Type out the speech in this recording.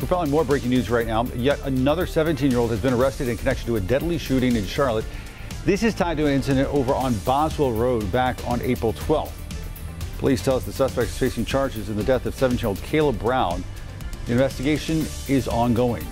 We're following more breaking news right now. Yet another 17-year-old has been arrested in connection to a deadly shooting in Charlotte. This is tied to an incident over on Boswell Road back on April 12th. Police tell us the suspect is facing charges in the death of 17-year-old Caleb Brown. The investigation is ongoing.